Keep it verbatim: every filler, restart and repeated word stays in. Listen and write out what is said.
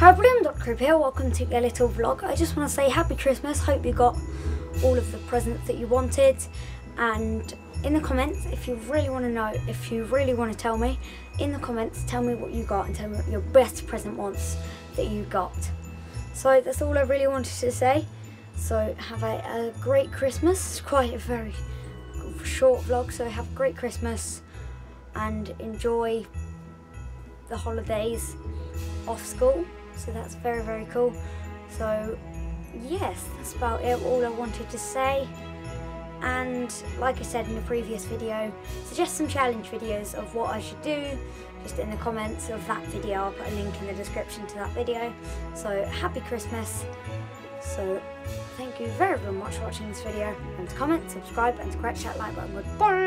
Hi everybody, I'm Doctor Crip here, welcome to a little vlog. I just want to say happy Christmas, hope you got all of the presents that you wanted, and in the comments, if you really want to know, if you really want to tell me, in the comments tell me what you got and tell me what your best present was that you got. So that's all I really wanted to say, so have a, a great Christmas. Quite a very short vlog, so have a great Christmas and enjoy the holidays off school. So that's very very cool. So yes, that's about it, all I wanted to say. And like I said in the previous video, suggest some challenge videos of what I should do just in the comments of that video. I'll put a link in the description to that video. So happy Christmas. So thank you very very much for watching this video, and to comment, subscribe, and to crack that like button. Goodbye.